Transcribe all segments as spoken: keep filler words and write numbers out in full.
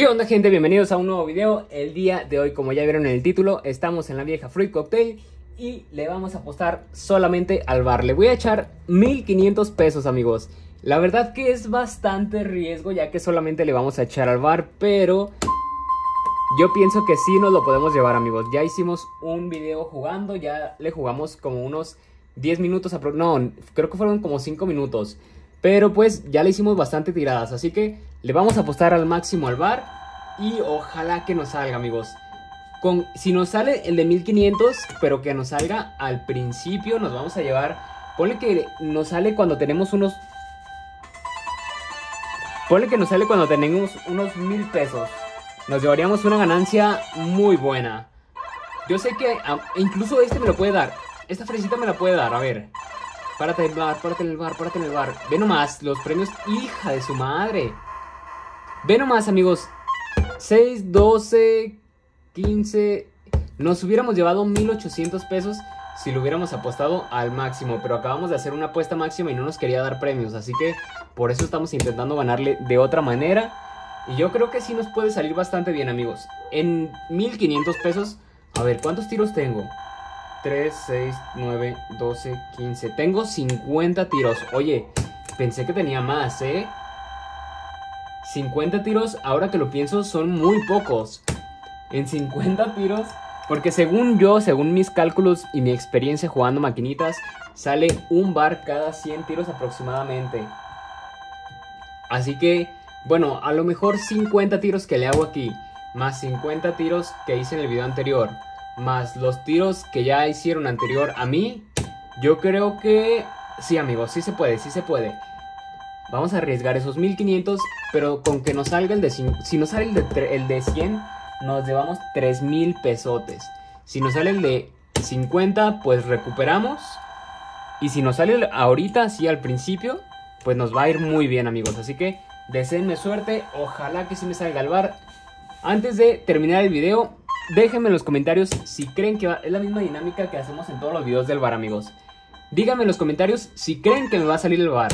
¿Qué onda, gente? Bienvenidos a un nuevo video. El día de hoy, como ya vieron en el título, estamos en la vieja Fruit Cocktail y le vamos a apostar solamente al bar. Le voy a echar mil quinientos pesos, amigos. La verdad que es bastante riesgo, ya que solamente le vamos a echar al bar, pero yo pienso que sí nos lo podemos llevar, amigos. Ya hicimos un video jugando, ya le jugamos como unos diez minutos, no, creo que fueron como cinco minutos. Pero pues ya le hicimos bastante tiradas, así que le vamos a apostar al máximo al bar y ojalá que nos salga, amigos. Con, si nos sale el de mil quinientos, pero que nos salga al principio, nos vamos a llevar... Ponle que nos sale cuando tenemos unos... Ponle que nos sale cuando tenemos unos mil pesos. Nos llevaríamos una ganancia muy buena. Yo sé que incluso este me lo puede dar. Esta fresita me la puede dar, a ver... Párate en el bar, párate en el bar, párate en el bar. Ve nomás los premios, hija de su madre. Ve nomás, amigos. seis, doce, quince. Nos hubiéramos llevado mil ochocientos pesos si lo hubiéramos apostado al máximo. Pero acabamos de hacer una apuesta máxima y no nos quería dar premios. Así que por eso estamos intentando ganarle de otra manera. Y yo creo que sí nos puede salir bastante bien, amigos. En mil quinientos pesos. A ver, ¿cuántos tiros tengo? tres, seis, nueve, doce, quince. Tengo cincuenta tiros. Oye, pensé que tenía más, ¿eh? cincuenta tiros, ahora que lo pienso, son muy pocos. En cincuenta tiros. Porque según yo, según mis cálculos y mi experiencia jugando maquinitas, sale un bar cada cien tiros aproximadamente. Así que, bueno, a lo mejor cincuenta tiros que le hago aquí, más cincuenta tiros que hice en el video anterior, más los tiros que ya hicieron anterior a mí. Yo creo que sí, amigos, sí se puede, sí se puede. Vamos a arriesgar esos mil quinientos. Pero con que nos salga el de cien. Si nos sale el de, el de cien, nos llevamos tres mil pesotes. Si nos sale el de cincuenta, pues recuperamos. Y si nos sale ahorita, sí, al principio, pues nos va a ir muy bien, amigos. Así que deseenme suerte. Ojalá que sí me salga el bar. Antes de terminar el video, déjenme en los comentarios si creen que va... Es la misma dinámica que hacemos en todos los videos del bar, amigos. Díganme en los comentarios si creen que me va a salir el bar.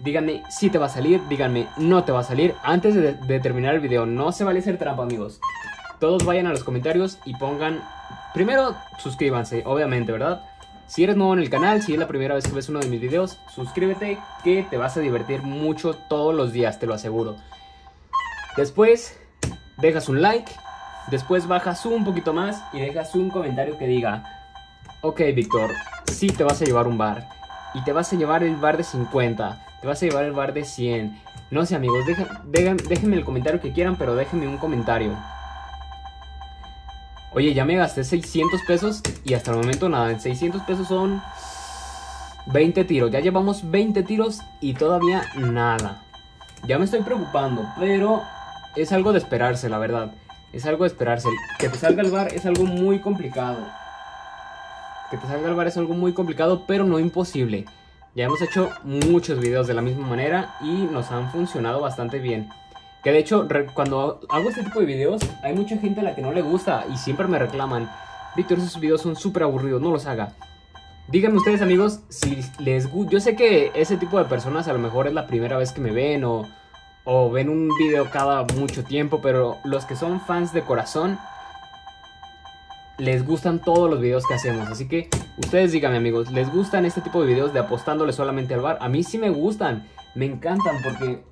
Díganme si te va a salir, díganme no te va a salir. Antes de, de terminar el video, no se vale hacer trampa, amigos. Todos vayan a los comentarios y pongan... Primero, suscríbanse, obviamente, ¿verdad? Si eres nuevo en el canal, si es la primera vez que ves uno de mis videos, suscríbete, que te vas a divertir mucho todos los días, te lo aseguro. Después, dejas un like... Después bajas un poquito más y dejas un comentario que diga: ok, Víctor, sí te vas a llevar un bar. Y te vas a llevar el bar de cincuenta. Te vas a llevar el bar de cien. No sé, amigos, deja, deja, déjenme el comentario que quieran, pero déjenme un comentario. Oye, ya me gasté seiscientos pesos y hasta el momento nada. En seiscientos pesos son veinte tiros. Ya llevamos veinte tiros y todavía nada. Ya me estoy preocupando, pero es algo de esperarse, la verdad. Es algo de esperarse. Que te salga el bar es algo muy complicado. Que te salga el bar es algo muy complicado, pero no imposible. Ya hemos hecho muchos videos de la misma manera y nos han funcionado bastante bien. Que de hecho, cuando hago este tipo de videos, hay mucha gente a la que no le gusta y siempre me reclaman: Víctor, esos videos son súper aburridos, no los haga. Díganme ustedes, amigos, si les gusta. Yo sé que ese tipo de personas a lo mejor es la primera vez que me ven o... o ven un video cada mucho tiempo, pero los que son fans de corazón les gustan todos los videos que hacemos. Así que ustedes díganme, amigos, ¿les gustan este tipo de videos de apostándole solamente al bar? A mí sí me gustan, me encantan porque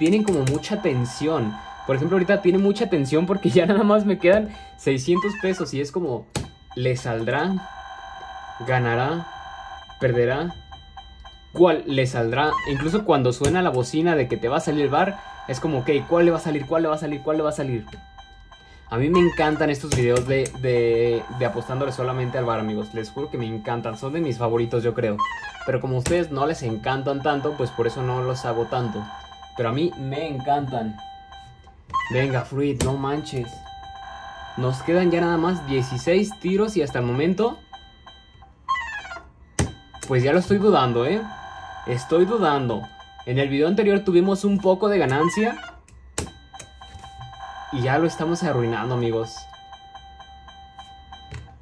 tienen como mucha tensión. Por ejemplo, ahorita tiene mucha tensión porque ya nada más me quedan seiscientos pesos y es como: ¿le saldrá? ¿Ganará? ¿Perderá? ¿Cuál le saldrá? Incluso cuando suena la bocina de que te va a salir el bar, es como: ok, ¿cuál le va a salir? ¿Cuál le va a salir? ¿Cuál le va a salir? A mí me encantan estos videos de, de, de apostándole solamente al bar, amigos. Les juro que me encantan, son de mis favoritos, yo creo. Pero como a ustedes no les encantan tanto, pues por eso no los hago tanto. Pero a mí me encantan. Venga, Fruit, no manches. Nos quedan ya nada más dieciséis tiros y hasta el momento... pues ya lo estoy dudando, ¿eh? Estoy dudando. En el video anterior tuvimos un poco de ganancia y ya lo estamos arruinando, amigos.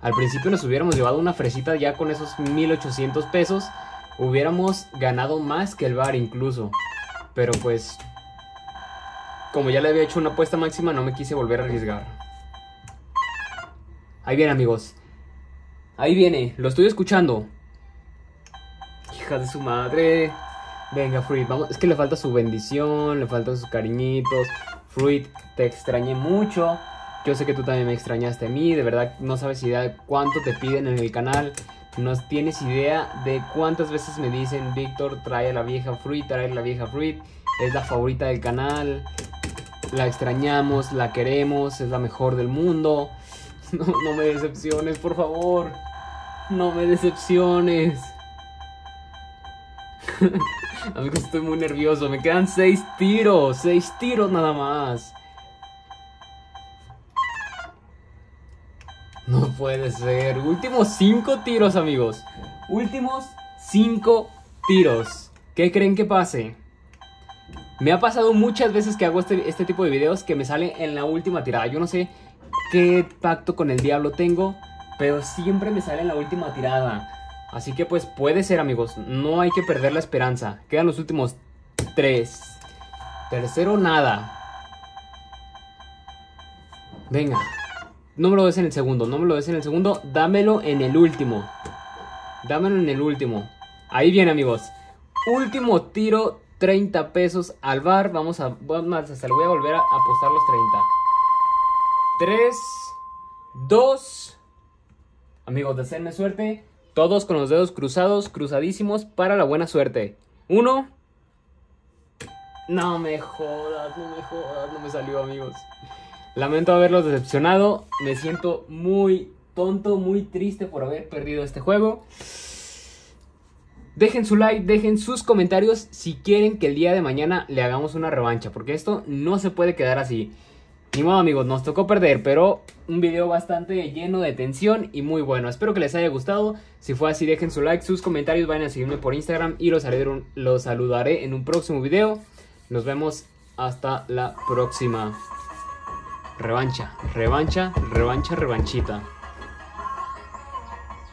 Al principio nos hubiéramos llevado una fresita ya con esos mil ochocientos pesos. Hubiéramos ganado más que el bar incluso. Pero pues como ya le había hecho una apuesta máxima, no me quise volver a arriesgar. Ahí viene, amigos. Ahí viene, lo estoy escuchando. Hijas de su madre. Venga, Fruit, vamos. Es que le falta su bendición, le faltan sus cariñitos. Fruit, te extrañé mucho. Yo sé que tú también me extrañaste a mí. De verdad, no sabes idea de cuánto te piden en el canal. No tienes idea de cuántas veces me dicen: Víctor, trae a la vieja Fruit, trae a la vieja Fruit. Es la favorita del canal. La extrañamos, la queremos, es la mejor del mundo. No, no me decepciones, por favor. No me decepciones. Amigos, estoy muy nervioso. Me quedan seis tiros. Seis tiros nada más. No puede ser. Últimos cinco tiros, amigos. Últimos cinco tiros. ¿Qué creen que pase? Me ha pasado muchas veces que hago este, este tipo de videos, que me sale en la última tirada. Yo no sé qué pacto con el diablo tengo, pero siempre me sale en la última tirada. Así que pues puede ser, amigos. No hay que perder la esperanza. Quedan los últimos tres. Tercero, nada. Venga. No me lo des en el segundo. No me lo des en el segundo. Dámelo en el último. Dámelo en el último. Ahí viene, amigos. Último tiro. treinta pesos al bar. Vamos a... Vamos, hasta le voy a volver a apostar los treinta. tres, dos. Amigos, deseenme suerte. Todos con los dedos cruzados, cruzadísimos, para la buena suerte. Uno. No me jodas, no me jodas, no me salió, amigos. Lamento haberlos decepcionado. Me siento muy tonto, muy triste por haber perdido este juego. Dejen su like, dejen sus comentarios si quieren que el día de mañana le hagamos una revancha, porque esto no se puede quedar así. Ni modo, amigos, nos tocó perder, pero un video bastante lleno de tensión y muy bueno. Espero que les haya gustado. Si fue así, dejen su like, sus comentarios, vayan a seguirme por Instagram y los, haré un, los saludaré en un próximo video. Nos vemos hasta la próxima. Revancha, revancha, revancha, revanchita.